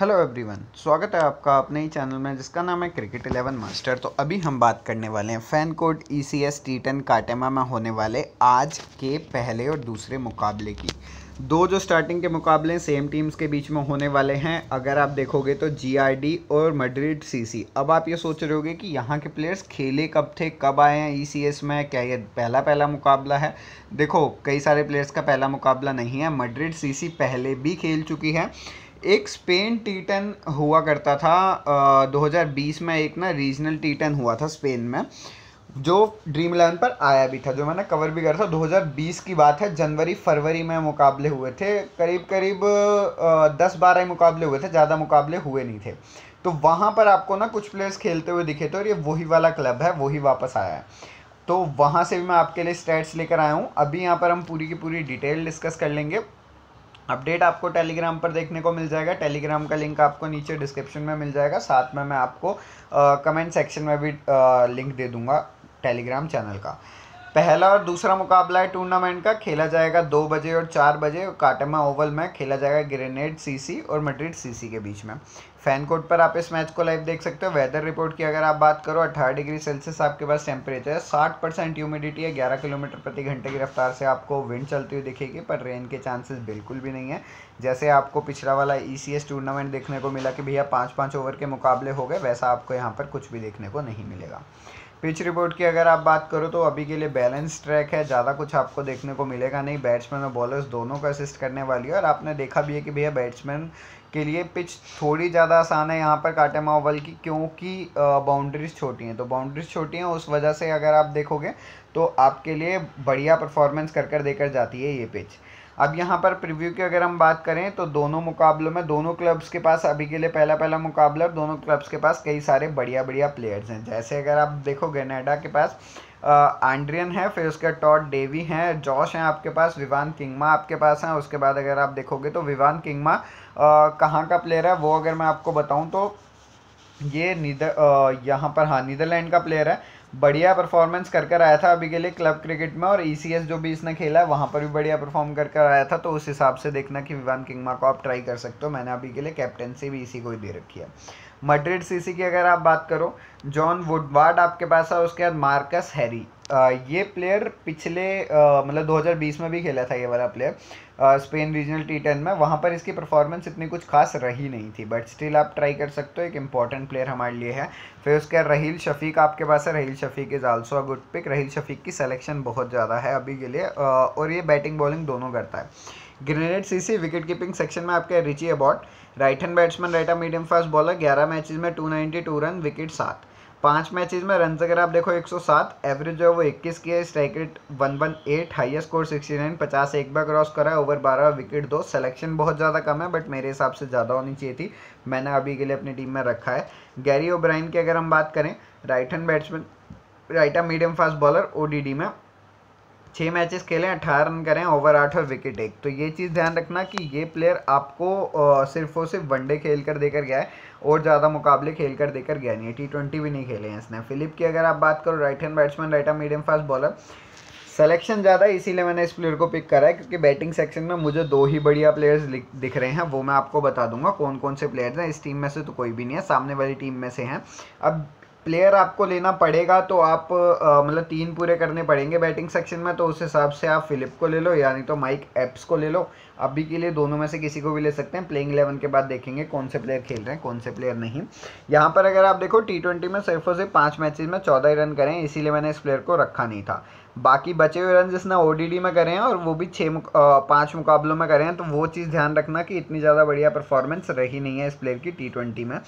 Hello everyone, स्वागत है आपका अपने ही चैनल में जिसका नाम है क्रिकेट 11 मास्टर। तो अभी हम बात करने वाले हैं फैनकोड ECS T10 कार्टेमा में होने वाले आज के पहले और दूसरे मुकाबले की। दो जो स्टार्टिंग के मुकाबले सेम टीम्स के बीच में होने वाले हैं। अगर आप देखोगे तो GRD और मैड्रिड CC। अब आप ये सोच रहे होगे कि यहाँ के प्लेयर्स खेले कब थे, कब आए हैं ECS में, क्या ये पहला मुकाबला है? देखो, कई सारे प्लेयर्स का पहला मुकाबला नहीं है। मैड्रिड CC पहले भी खेल चुकी है। एक स्पेन T10 हुआ करता था 2020 में, एक ना रीजनल T10 हुआ था स्पेन में जो ड्रीम 11 पर आया भी था, जो मैंने कवर भी करा था। 2020 की बात है, जनवरी फरवरी में मुकाबले हुए थे। करीब 10-12 मुकाबले हुए थे, ज़्यादा मुकाबले हुए नहीं थे। तो वहाँ पर आपको ना कुछ प्लेयर्स खेलते हुए दिखे थे और ये वही वाला क्लब है, वही वापस आया है। तो वहाँ से भी मैं आपके लिए स्टैट्स लेकर आया हूँ। अभी यहाँ पर हम पूरी की पूरी डिटेल डिस्कस कर लेंगे। अपडेट आपको टेलीग्राम पर देखने को मिल जाएगा। टेलीग्राम का लिंक आपको नीचे डिस्क्रिप्शन में मिल जाएगा। साथ में मैं आपको कमेंट सेक्शन में भी लिंक दे दूंगा टेलीग्राम चैनल का। पहला और दूसरा मुकाबला है टूर्नामेंट का, खेला जाएगा 2 बजे और 4 बजे। कार्टेमा ओवल में खेला जाएगा ग्रेनेड CC और मैड्रिड CC के बीच में। फैन कोड पर आप इस मैच को लाइव देख सकते हो। वेदर रिपोर्ट की अगर आप बात करो, 18 डिग्री सेल्सियस आपके पास टेम्परेचर है, 60% ह्यूमिडिटी है, 11 किलोमीटर प्रति घंटे की रफ्तार से आपको विंड चलती हुई दिखेगी, पर रेन के चांसेस बिल्कुल भी नहीं है। जैसे आपको पिछला वाला ECS टूर्नामेंट देखने को मिला कि भैया 5-5 ओवर के मुकाबले हो गए, वैसा आपको यहाँ पर कुछ भी देखने को नहीं मिलेगा। पिच रिपोर्ट की अगर आप बात करो तो अभी के लिए बैलेंस ट्रैक है, ज़्यादा कुछ आपको देखने को मिलेगा नहीं। बैट्समैन और बॉलर्स दोनों को असिस्ट करने वाली है और आपने देखा भी है कि भैया बैट्समैन के लिए पिच थोड़ी ज़्यादा आसान है यहाँ पर कार्टेमा ओवल की, क्योंकि बाउंड्रीज छोटी हैं। तो बाउंड्रीज छोटी हैं, उस वजह से अगर आप देखोगे तो आपके लिए बढ़िया परफॉर्मेंस कर देकर जाती है ये पिच। अब यहाँ पर प्रीव्यू की अगर हम बात करें तो दोनों मुकाबलों में दोनों क्लब्स के पास अभी के लिए पहला मुकाबला, दोनों क्लब्स के पास कई सारे बढ़िया प्लेयर्स हैं। जैसे अगर आप देखो ग्रेनाडा के पास एंड्रियन है, फिर उसके टॉड डेवी हैं, जॉश हैं आपके पास, विवान किंगमा आपके पास हैं। उसके बाद अगर आप देखोगे तो विवान किंगमा कहाँ का प्लेयर है वो अगर मैं आपको बताऊँ तो ये नीदरलैंड का प्लेयर है। बढ़िया परफॉर्मेंस कर आया था अभी के लिए क्लब क्रिकेट में, और ECS जो भी इसने खेला है वहाँ पर भी बढ़िया परफॉर्म कर आया था। तो उस हिसाब से देखना कि विवान किंगमा को आप ट्राई कर सकते हो। मैंने अभी के लिए कैप्टेंसी भी इसी को ही दे रखी है। मैड्रिड CC की अगर आप बात करो, जॉन वुडवर्ड आपके पास है, उसके बाद मार्कस हैरी। ये प्लेयर पिछले मतलब 2020 में भी खेला था ये वाला प्लेयर स्पेन रीजनल T10 में। वहाँ पर इसकी परफॉर्मेंस इतनी कुछ खास रही नहीं थी, बट स्टिल आप ट्राई कर सकते हो, एक इंपॉर्टेंट प्लेयर हमारे लिए है। फिर उसके रहील शफीक आपके पास है। Raheel Shafiq is also a good pick. Raheel Shafiq की सिलेक्शन बहुत ज़्यादा है अभी के लिए और ये बैटिंग बॉलिंग दोनों करता है। Granada CC wicket keeping section में आपके Richie Abbott, right hand batsman, right arm medium fast bowler. 11 matches में 292 रन, विकेट 7। 5 मैचेस में रन अगर आप देखो 107, एवरेज जो है वो 21 की है, स्ट्राइक रेट 118, हाईएस्ट स्कोर 69, 50 एक बार क्रॉस करा है, ओवर 12, विकेट 2। सिलेक्शन बहुत ज़्यादा कम है, बट मेरे हिसाब से ज़्यादा होनी चाहिए थी, मैंने अभी के लिए अपनी टीम में रखा है। गैरी ओब्रायन की अगर हम बात करें, right hand batsman, right arm medium fast bowler, ODD में 6 मैचेस खेले, 18 रन करें, ओवर 8 और विकेट 1। तो ये चीज़ ध्यान रखना कि ये प्लेयर आपको सिर्फ और सिर्फ वनडे खेल कर देकर गया है और ज़्यादा मुकाबले खेल कर देकर गया नहीं है। T20 भी नहीं खेले हैं इसने। फिलिप की अगर आप बात करो, right hand batsman, right arm medium fast bowler, selection ज़्यादा है, इसीलिए मैंने इस प्लेयर को पिक करा है क्योंकि बैटिंग सेक्शन में मुझे 2 ही बढ़िया प्लेयर्स दिख रहे हैं। वो मैं आपको बता दूंगा कौन कौन से प्लेयर्स हैं। इस टीम में से तो कोई भी नहीं है, सामने वाली टीम में से हैं। अब प्लेयर आपको लेना पड़ेगा तो आप मतलब 3 पूरे करने पड़ेंगे बैटिंग सेक्शन में। तो उस हिसाब से आप फिलिप को ले लो, यानी तो माइक एप्स को ले लो। अभी के लिए दोनों में से किसी को भी ले सकते हैं। प्लेइंग 11 के बाद देखेंगे कौन से प्लेयर खेल रहे हैं, कौन से प्लेयर नहीं। यहाँ पर अगर आप देखो T20 में सिर्फ और सिर्फ 5 मैचेज में 14 रन करें, इसीलिए मैंने इस प्लेयर को रखा नहीं था। बाकी बचे हुए रन जिसने ODD में करें हैं और वो भी 5 मुकाबलों में करें हैं। तो वो चीज़ ध्यान रखना कि इतनी ज़्यादा बढ़िया परफॉर्मेंस रही नहीं है इस प्लेयर की T20 में।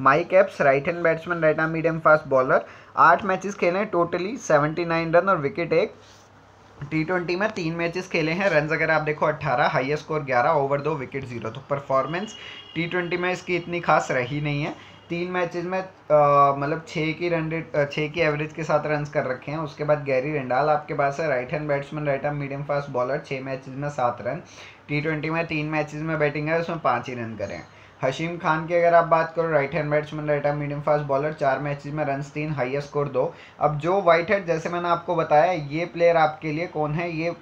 Mike Apps, right hand batsman, right arm medium fast bowler, 8 matches खेले हैं टोटली, 79 रन और विकेट 1। T20 में 3 मैचेस खेले हैं, रन अगर आप देखो 18, हाईएस्ट स्कोर 11, ओवर 2, विकेट 0। तो परफॉर्मेंस T20 में इसकी इतनी खास रही नहीं है। 3 मैचेस में मतलब 6 की एवरेज के साथ रन कर रखे हैं। उसके बाद गैरी रेंडाल आपके पास है, right hand batsman, right arm medium fast bowler, 6 matches में 7 रन। T20 में 3 मैचेस में बैटिंग है, उसमें 5 ही रन करें। हशीम खान की अगर आप बात करो, right hand batsman, right arm medium fast bowler, 4 matches में रन 3, हाईएस्ट स्कोर 2। अब जो वाइट हेड, जैसे मैंने आपको बताया, ये प्लेयर आपके लिए कौन है, ये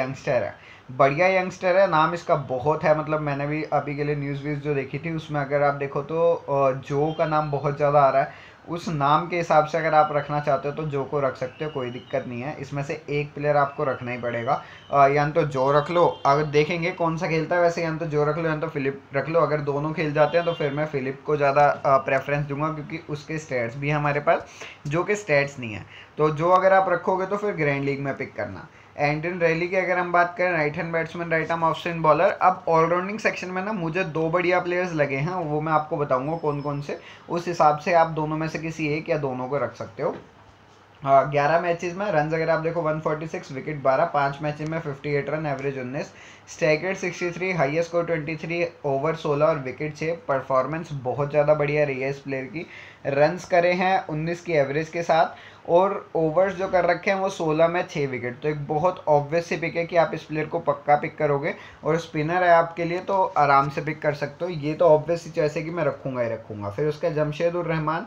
यंगस्टर है। बढ़िया यंगस्टर है, नाम इसका बहुत है, मतलब मैंने भी अभी के लिए न्यूज़ व्यूज़ जो देखी थी उसमें अगर आप देखो तो जो का नाम बहुत ज़्यादा आ रहा है। उस नाम के हिसाब से अगर आप रखना चाहते हो तो जो को रख सकते हो, कोई दिक्कत नहीं है। इसमें से एक प्लेयर आपको रखना ही पड़ेगा, या तो जो रख लो, अगर देखेंगे कौन सा खेलता है वैसे, या तो जो रख लो या तो फिलिप रख लो। अगर दोनों खेल जाते हैं तो फिर मैं फिलिप को ज़्यादा प्रेफरेंस दूंगा क्योंकि उसके स्टैट्स भी हमारे पास, जो के स्टैट्स नहीं है। तो जो अगर आप रखोगे तो फिर ग्रैंड लीग में पिक करना। एंटन रेली की अगर हम बात करें, right hand batsman, right arm off spin bowler. अब ऑलराउंडिंग सेक्शन में ना मुझे दो बढ़िया प्लेयर्स लगे हैं, वो मैं आपको बताऊंगा कौन कौन से, उस हिसाब से आप दोनों में से किसी एक या दोनों को रख सकते हो। 11 मैचेस में रन अगर आप देखो 146, विकेट 12, 5 मैचेस में 58 run, average 19, striker 63, highest score 23, over 16 और विकेट 6। परफॉर्मेंस बहुत ज़्यादा बढ़िया रही है इस प्लेयर की। रन्स करे हैं 19 की एवरेज के साथ और ओवर्स जो कर रखे हैं वो 16 में 6 विकेट। तो एक बहुत ऑब्वियस सी पिक है कि आप इस प्लेयर को पक्का पिक करोगे और स्पिनर है आपके लिए तो आराम से पिक कर सकते हो। ये तो ऑब्वियस सी चॉइस है कि मैं रखूँगा ही रखूँगा। फिर उसका जमशेद उर रहमान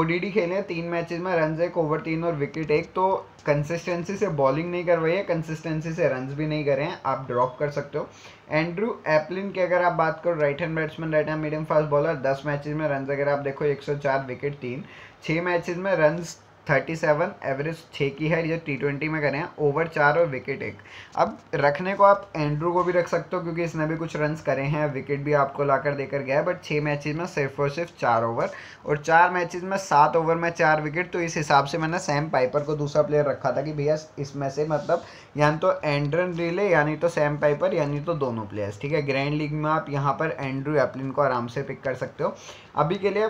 ओडीडी खेले 3 मैचेस में, रन 1, ओवर 3 और विकेट 1। तो कंसिस्टेंसी से बॉलिंग नहीं करवाई है, कंसिस्टेंसी से रन्स भी नहीं करे हैं, आप ड्रॉप कर सकते हो। एंड्रू एप्लिन की अगर आप बात करो, right hand batsman, right hand medium fast bowler, 10 matches में रन अगर आप देखो 104, विकेट 3, 6 मैचेस में रन 37, एवरेज 6 की है, ये T20 में करें, ओवर 4 और विकेट 1। अब रखने को आप एंड्रू को भी रख सकते हो क्योंकि इसने भी कुछ रन्स करे हैं, विकेट भी आपको लाकर देकर गया है, बट 6 मैचेस में सिर्फ और सिर्फ 4 ओवर और 4 मैचेस में 7 ओवर में 4 विकेट। तो इस हिसाब से मैंने सैम पाइपर को दूसरा प्लेयर रखा था कि भैया इसमें से मतलब यानी तो एंड्रन रिले यानी तो सैम पाइपर यानी तो दोनों प्लेयर्स, ठीक है। ग्रैंड लीग में आप यहाँ पर एंड्रू एप्लिन को आराम से पिक कर सकते हो। अभी के लिए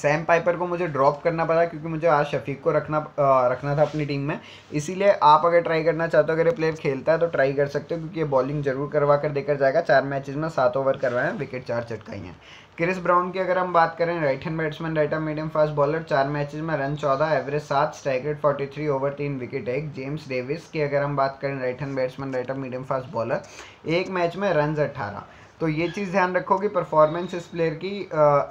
सैम पाइपर को मुझे ड्रॉप करना पड़ा क्योंकि मुझे आज शफीक को रखना था अपनी टीम में, इसीलिए आप अगर ट्राई करना चाहते हो, अगर ये प्लेयर खेलता है तो ट्राई कर सकते हो क्योंकि ये बॉलिंग जरूर करवा कर देकर जाएगा। 4 मैचेस में 7 ओवर करवाए हैं, विकेट 4 चटकाई हैं। क्रिस ब्राउन की अगर हम बात करें, right hand batsman, right arm medium fast bowler, 4 matches में run 14, average 7, strike 43, over 3 wicket 1। James Davis की अगर हम बात करें, right hand batsman, right arm medium fast bowler, 1 match में रन 18। तो ये चीज़ ध्यान रखो कि परफॉर्मेंस इस प्लेयर की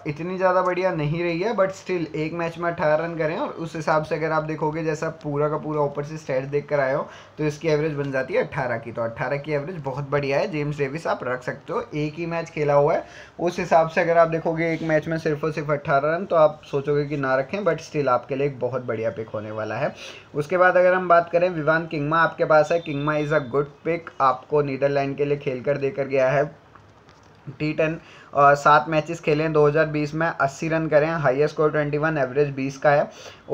इतनी ज़्यादा बढ़िया नहीं रही है, बट स्टिल 1 मैच में 18 रन करें और उस हिसाब से अगर आप देखोगे जैसा पूरा का पूरा ऊपर से स्टैट्स देख कर आए हो तो इसकी एवरेज बन जाती है 18 की। तो 18 की एवरेज बहुत बढ़िया है। जेम्स डेविस आप रख सकते हो, 1 ही मैच खेला हुआ है, उस हिसाब से अगर आप देखोगे 1 मैच में सिर्फ और सिर्फ 18 रन तो आप सोचोगे कि ना रखें, बट स्टिल आपके लिए एक बहुत बढ़िया पिक होने वाला है। उसके बाद अगर हम बात करें, विवान किंगमा आपके पास है। Kingma is a good pick, आपको नीदरलैंड के लिए खेल कर देकर गया है। T10 और 7 मैचेस खेले हैं 2020 में, 80 रन करें, हाईएस्ट स्कोर 21, एवरेज 20 का है,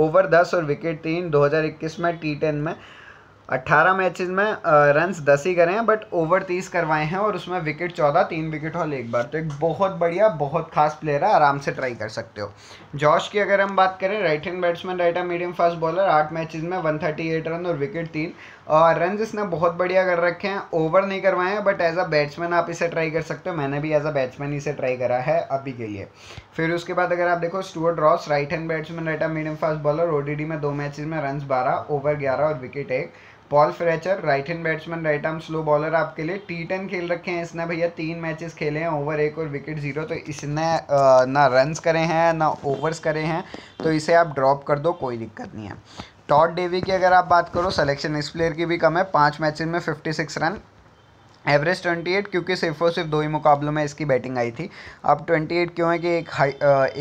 ओवर 10 और विकेट 3। 2021 में T10 में 18 मैचेस में रन्स 10 ही करे हैं बट ओवर 30 करवाए हैं और उसमें विकेट 14, 3 विकेट और 1 बार। तो एक बहुत बढ़िया बहुत खास प्लेयर है, आराम से ट्राई कर सकते हो। जॉश की अगर हम बात करें, right hand batsman, right arm medium fast bowler, 8 matches में 138 रन और विकेट 3 और रन इसने बहुत बढ़िया कर रखे हैं, ओवर नहीं करवाए हैं, बट एज अ बैट्समैन आप इसे ट्राई कर सकते हो। मैंने भी एज अ बैट्समैन इसे ट्राई करा है अभी के लिए। फिर उसके बाद अगर आप देखो, Stuart Ross, right hand batsman, right arm medium fast bowler, ODD में 2 मैचेस में रन 12, ओवर 11 और wicket 1। Paul Fletcher, right hand batsman, right arm slow bowler, आपके लिए T10 खेल रखे हैं इसने भैया, 3 मैचेस खेले हैं, ओवर 1 और विकेट 0। तो इसने ना रन्स करे हैं ना ओवर्स करे हैं, तो इसे आप ड्रॉप कर दो, कोई दिक्कत नहीं है। टॉड डेवी की अगर आप बात करो, सिलेक्शन इस प्लेयर की भी कम है, 5 मैचेस में 56 रन, एवरेज 28 क्योंकि सिर्फ और सिर्फ 2 ही मुकाबलों में इसकी बैटिंग आई थी। अब 28 क्यों है कि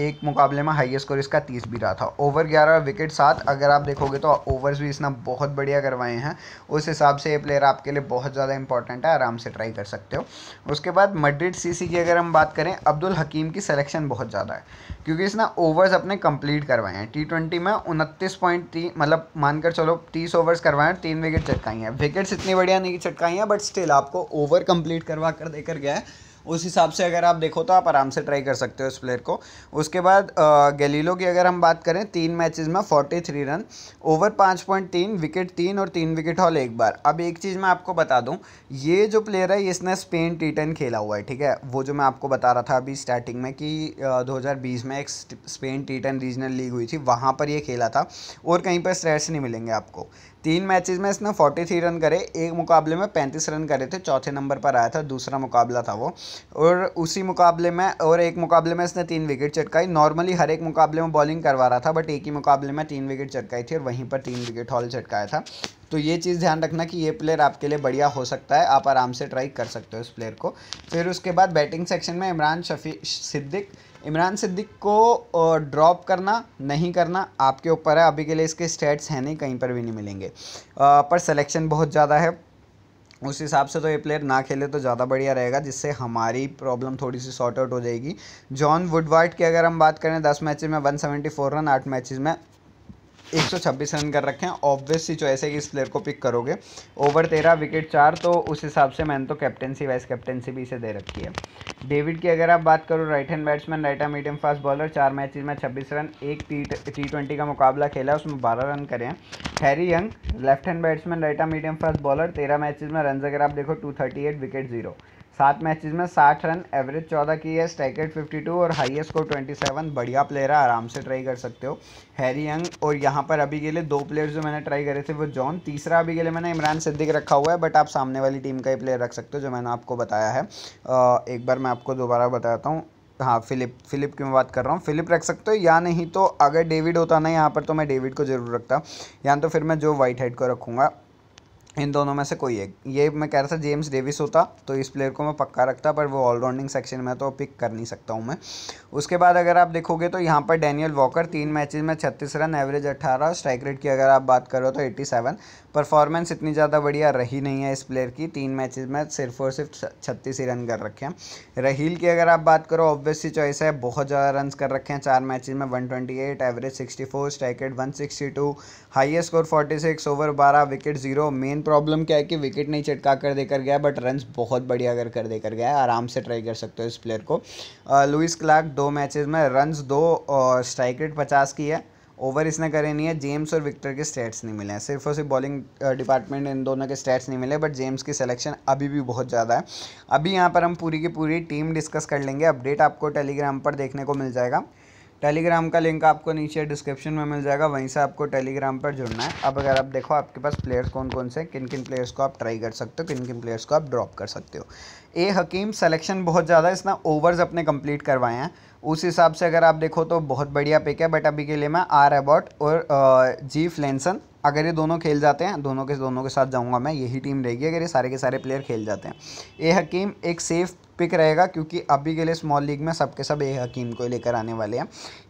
एक मुकाबले में हाईएस्ट स्कोर इसका 30 भी रहा था, ओवर 11 विकेट 7। अगर आप देखोगे तो ओवर्स भी इसने बहुत बढ़िया करवाए हैं, उस हिसाब से ये प्लेयर आपके लिए बहुत ज़्यादा इंपॉर्टेंट है, आराम से ट्राई कर सकते हो। उसके बाद मैड्रिड CC की अगर हम बात करें, अब्दुल हकीम की सिलेक्शन बहुत ज़्यादा है क्योंकि इसने ओवर्स अपने कंप्लीट करवाए हैं। T20 में 29.3 मतलब मानकर चलो 30 ओवर्स करवाए हैं, 3 विकेट चटकाई हैं, विकेट्स इतनी बढ़िया नहीं चटकाई हैं बट स्टिल आपको ओवर कंप्लीट करवा कर देकर गया है, उस हिसाब से अगर आप देखो तो आप आराम से ट्राई कर सकते हो इस प्लेयर को। उसके बाद गैलीलो की अगर हम बात करें, 3 मैचेस में 43 रन, ओवर 5.3, विकेट 3 और 3 विकेट हॉल 1 बार। अब एक चीज़ मैं आपको बता दूं, ये जो प्लेयर है इसने स्पेन T10 खेला हुआ है, ठीक है। वो जो मैं आपको बता रहा था अभी स्टार्टिंग में कि 2020 में एक स्पेन T10 रीजनल लीग हुई थी, वहाँ पर ये खेला था और कहीं पर स्टैट्स नहीं मिलेंगे आपको। तीन मैचेस में इसने 43 रन करे, एक मुकाबले में 35 रन करे थे, चौथे नंबर पर आया था, दूसरा मुकाबला था वो, और उसी मुकाबले में और एक मुकाबले में इसने 3 विकेट चटकाई। नॉर्मली हर एक मुकाबले में बॉलिंग करवा रहा था, बट एक ही मुकाबले में 3 विकेट चटकाई थी और वहीं पर 3 विकेट हॉल चटकाया था। तो ये चीज़ ध्यान रखना कि ये प्लेयर आपके लिए बढ़िया हो सकता है, आप आराम से ट्राई कर सकते हो इस प्लेयर को। फिर उसके बाद बैटिंग सेक्शन में इमरान सिद्दीक को ड्रॉप करना नहीं करना आपके ऊपर है, अभी के लिए इसके स्टैट्स हैं नहीं, कहीं पर भी नहीं मिलेंगे, पर सिलेक्शन बहुत ज़्यादा है, उस हिसाब से तो ये प्लेयर ना खेले तो ज़्यादा बढ़िया रहेगा, जिससे हमारी प्रॉब्लम थोड़ी सी सॉर्ट आउट हो जाएगी। जॉन वुडवर्ड की अगर हम बात करें, 10 मैचेस में 174 रन, 8 मैचेस में 126 रन कर रखे हैं। ऑब्वियस सी चॉइस है कि इस प्लेयर को पिक करोगे, ओवर 13 विकेट 4, तो उस हिसाब से मैंने तो कैप्टेंसी वाइस कैप्टेंसी भी इसे दे रखी है। डेविड की अगर आप बात करो, right hand batsman, right arm medium fast bowler, 4 matches में 26 रन, एक टी20 का मुकाबला खेला उसमें 12 रन करे हैं। Harry Young, left hand batsman, right arm medium fast bowler, 13 matches में रन अगर आप देखो 238 विकेट 0, 7 मैचेस में 60 रन, एवरेज 14 की है, स्ट्राइक रेट 52 और हाईएस्ट स्कोर 27। बढ़िया प्लेयर है, आराम से ट्राई कर सकते हो हैरी यंग। और यहाँ पर अभी के लिए 2 प्लेयर्स जो मैंने ट्राई करे थे वो जॉन, तीसरा अभी के लिए मैंने इमरान सिद्दीक रखा हुआ है, बट आप सामने वाली टीम का ही प्लेयर रख सकते हो जो मैंने आपको बताया है। एक बार मैं आपको दोबारा बताता हूँ, हाँ फिलिप की मैं बात कर रहा हूँ, फिलिप रख सकते हो, या नहीं तो अगर डेविड होता ना यहाँ पर तो मैं डेविड को ज़रूर रखता, या तो फिर मैं जो वाइट हेड को रखूँगा, इन दोनों में से कोई एक। ये मैं कह रहा था जेम्स डेविस होता तो इस प्लेयर को मैं पक्का रखता, पर वो ऑलराउंडिंग सेक्शन में तो पिक कर नहीं सकता हूँ मैं। उसके बाद अगर आप देखोगे तो यहाँ पर डैनियल वॉकर, 3 मैचेस में 36 रन, एवरेज 18, स्ट्राइक रेट की अगर आप बात करो तो 87। परफॉर्मेंस इतनी ज़्यादा बढ़िया रही नहीं है इस प्लेयर की, 3 मैचेस में सिर्फ और सिर्फ 36 ही रन कर रखे हैं। रहील की अगर आप बात करो, ऑब्वियसली चॉइस है, बहुत ज़्यादा रन कर रखे हैं, 4 मैचेस में 128, average 64, strike rate 162, highest score 46, over 12 wicket 0। Main problem क्या है कि विकेट नहीं चटका कर देकर गया, बट रन बहुत बढ़िया अगर कर देकर गया, आराम से ट्राई कर सकते हो इस प्लेयर को। लुइस क्लार्क, 2 मैचेस में रन 2 और स्ट्राइक रेट 50 की है, ओवर इसने करे नहीं है। जेम्स और विक्टर के स्टैट्स नहीं मिले हैं, सिर्फ और सिर्फ बॉलिंग डिपार्टमेंट इन दोनों के स्टैट्स नहीं मिले, बट जेम्स की सिलेक्शन अभी भी बहुत ज़्यादा है। अभी यहाँ पर हम पूरी की पूरी टीम डिस्कस कर लेंगे, अपडेट आपको टेलीग्राम पर देखने को मिल जाएगा, टेलीग्राम का लिंक आपको नीचे डिस्क्रिप्शन में मिल जाएगा, वहीं से आपको टेलीग्राम पर जुड़ना है। अब अगर आप देखो आपके पास प्लेयर्स कौन कौन से, किन किन प्लेयर्स को आप ट्राई कर सकते हो, किन किन प्लेयर्स को आप ड्रॉप कर सकते हो। ए हकीम सिलेक्शन बहुत ज़्यादा, इसने ओवर्स अपने कंप्लीट करवाए हैं, उस हिसाब से अगर आप देखो तो बहुत बढ़िया पिक है, बट अभी के लिए मैं आर अबॉट और जी फ्लेंसन, अगर ये दोनों खेल जाते हैं, दोनों के साथ जाऊंगा मैं, यही टीम रहेगी अगर ये सारे के सारे प्लेयर खेल जाते हैं। ए हकीम एक सेफ पिक रहेगा क्योंकि अभी के लिए स्मॉल लीग में सबके सब ए हकीम को लेकर आने वाले हैं।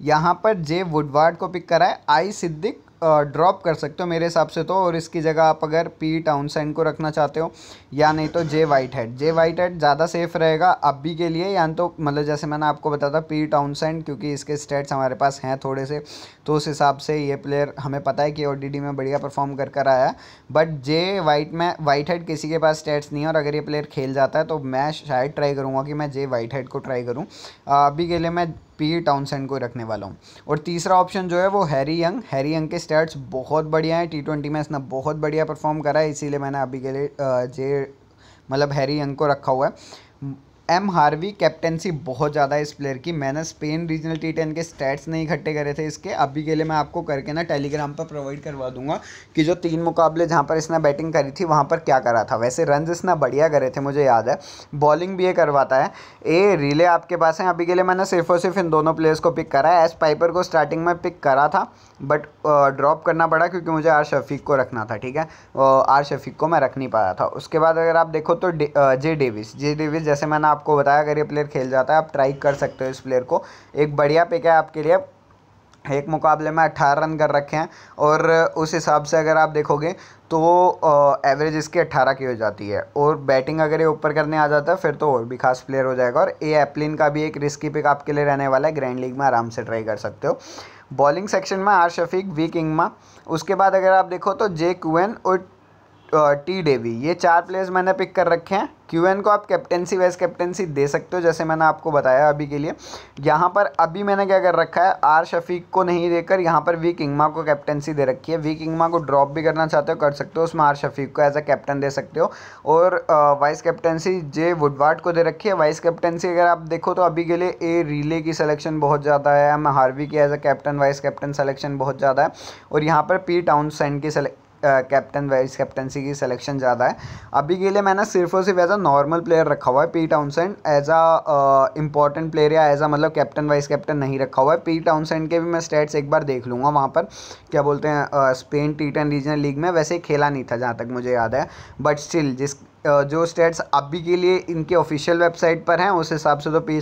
यहाँ पर जे वुडवर्ड को पिक करा है, आई सिद्दीक ड्रॉप कर सकते हो मेरे हिसाब से तो, और इसकी जगह आप अगर पी टाउनसेंड को रखना चाहते हो, या नहीं तो जे वाइट हेड ज़्यादा सेफ रहेगा अभी के लिए, या तो मतलब जैसे मैंने आपको बताया था पी टाउनसेंड, क्योंकि इसके स्टैट्स हमारे पास हैं थोड़े से, तो उस हिसाब से ये प्लेयर हमें पता है कि ओडीडी में बढ़िया परफॉर्म कर आया, बट जे वाइट हेड किसी के पास स्टैट्स नहीं है, और अगर ये प्लेयर खेल जाता है तो मैं शायद ट्राई करूँगा कि मैं जे वाइट हेड को ट्राई करूँ। अभी के लिए मैं पी टाउनसेंड को रखने वाला हूँ। और तीसरा ऑप्शन जो है वो हैरी यंग के स्टैट्स बहुत बढ़िया हैं, T20 में इसने बहुत बढ़िया परफॉर्म करा है, इसीलिए मैंने अभी के लिए हैरी यंग को रखा हुआ है। एम हार्वी, कैप्टेंसी बहुत ज़्यादा है इस प्लेयर की, मैंने स्पेन रीजनल T10 के स्टैट्स नहीं इकट्ठे करे थे इसके, अभी के लिए मैं आपको करके ना टेलीग्राम पर प्रोवाइड करवा दूंगा कि जो 3 मुकाबले जहां पर इसने बैटिंग करी थी वहां पर क्या करा था। वैसे रन इसने बढ़िया करे थे, मुझे याद है, बॉलिंग भी ये करवाता है। ए रिले आपके पास है, अभी के लिए मैंने सिर्फ और सिर्फ इन दोनों प्लेयर्स को पिक करा है। एस पाइपर को स्टार्टिंग में पिक करा था बट ड्रॉप करना पड़ा क्योंकि मुझे आर शफीक को रखना था, ठीक है, आर शफीक को मैं रख नहीं पाया था। उसके बाद अगर आप देखो तो जे डेविस जैसे मैंने आपको बताया अगर ये प्लेयर खेल जाता है आप ट्राई कर सकते हो इस प्लेयर को, एक बढ़िया पिक है आपके लिए, एक मुकाबले में 18 रन कर रखे हैं और उस हिसाब से अगर आप देखोगे तो एवरेज इसकी 18 की हो जाती है। और बैटिंग अगर ये ऊपर करने आ जाता है फिर तो और भी खास प्लेयर हो जाएगा। और ए एप्लिन का भी एक रिस्की पिक आपके लिए रहने वाला है, ग्रैंड लीग में आराम से ट्राई कर सकते हो। बॉलिंग सेक्शन में आर शफीक, वी किंगमा, उसके बाद अगर आप देखो तो जे क्वेन और टी डेवी, ये 4 प्लेयर्स मैंने पिक कर रखे हैं। क्यूएन को आप कैप्टेंसी वाइस कैप्टेंसी दे सकते हो जैसे मैंने आपको बताया अभी के लिए। यहाँ पर अभी मैंने क्या कर रखा है, आर शफीक को नहीं देकर यहाँ पर वी किंगमा को कैप्टेंसी दे रखी है। वी किंगमा को ड्रॉप भी करना चाहते हो कर सकते हो, उसमें आर शफीक को एज अ कैप्टन दे सकते हो। और वाइस कैप्टेंसी जे वुडवर्ड को दे रखी है। वाइस कैप्टेंसी अगर आप देखो तो अभी के लिए ए रिले की सिलेक्शन बहुत ज़्यादा है, एम हार्वी की as a captain vice captain selection बहुत ज़्यादा है, और यहाँ पर पी टाउनसेंड की कैप्टन वाइस कैप्टनसी की सिलेक्शन ज़्यादा है। अभी के लिए मैंने सिर्फ और सिर्फ एज अ नॉर्मल प्लेयर रखा हुआ है P Townsend, as a important player या एज अ मतलब कैप्टन वाइस कैप्टन नहीं रखा हुआ है। पी टाउनसेंड के भी मैं स्टेट्स एक बार देख लूँगा वहाँ पर, क्या बोलते हैं, स्पेन T10 रीजनल लीग में वैसे खेला नहीं था जहाँ तक मुझे याद है, बट स्टिल जिस जो स्टेट्स अभी के लिए इनके ऑफिशियल वेबसाइट पर हैं उस हिसाब से तो पी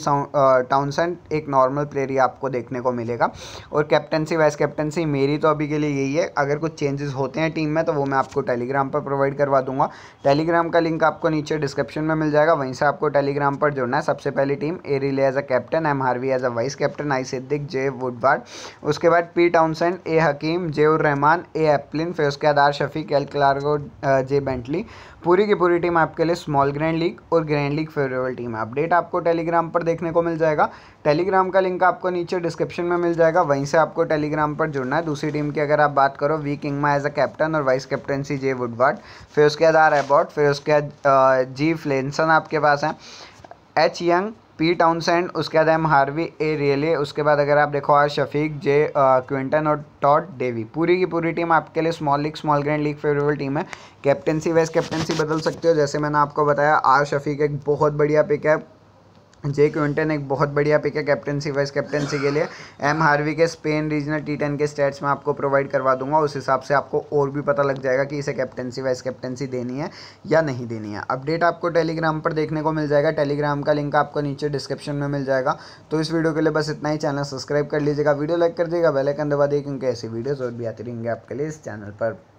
टाउनसेंड एक नॉर्मल प्लेयर ही आपको देखने को मिलेगा। और कैप्टनसी वाइस कैप्टनसी मेरी तो अभी के लिए यही है। अगर कुछ चेंजेस होते हैं टीम में तो वो मैं आपको टेलीग्राम पर प्रोवाइड करवा दूंगा। टेलीग्राम का लिंक आपको नीचे डिस्क्रिप्शन में मिल जाएगा, वहीं से आपको टेलीग्राम पर जुड़ना है। सबसे पहली team A Riley as a captain, M Harvey as a vice captain, I Siddique, J Woodward, उसके बाद P Townsend, A Hakim, J Rahman, A Aplin, फिर उसके बाद R Shafiq, L Clargo, J Bentley. पूरी की पूरी टीम आपके लिए स्मॉल ग्रैंड लीग और ग्रैंड लीग फेवरेबल टीम है। अपडेट आपको टेलीग्राम पर देखने को मिल जाएगा। टेलीग्राम का लिंक आपको नीचे डिस्क्रिप्शन में मिल जाएगा, वहीं से आपको टेलीग्राम पर जुड़ना है। दूसरी टीम की अगर आप बात करो, V Kingma as a captain और वाइस कैप्टनसी जे वुडवर्ड, फिर उसके बाद आर एबॉट, फिर उसके बाद जी फ्लेनसन आपके पास हैं, एच यंग, पी टाउनसेंड, उसके बाद एम हार्वी, ए रियले, उसके बाद अगर आप देखो आर शफीक, जे क्विंटन और टॉड डेवी। पूरी की पूरी टीम आपके लिए small league small grand league favourable team है। कैप्टनसी वाइस कैप्टनसी बदल सकते हो, जैसे मैंने आपको बताया आर शफीक एक बहुत बढ़िया पिक है, जे क्विंटन एक बहुत बढ़िया पिक है कैप्टनसी वाइस कैप्टनसी के लिए, एम हार्वी के स्पेन रीजनल T10 के स्टेट्स मैं आपको प्रोवाइड करवा दूंगा। उस हिसाब से आपको और भी पता लग जाएगा कि इसे कैप्टनसी वाइस कैप्टनसी देनी है या नहीं देनी है। अपडेट आपको टेलीग्राम पर देखने को मिल जाएगा। टेलीग्राम का लिंक आपको नीचे डिस्क्रिप्शन में मिल जाएगा। तो इस वीडियो के लिए बस इतना ही। चैनल सब्सक्राइब कर लीजिएगा, वीडियो लाइक कर दीजिएगा, बेल आइकन दबा दीजिए, क्योंकि ऐसी वीडियोज़ और भी आती रहेंगे आपके लिए इस चैनल पर।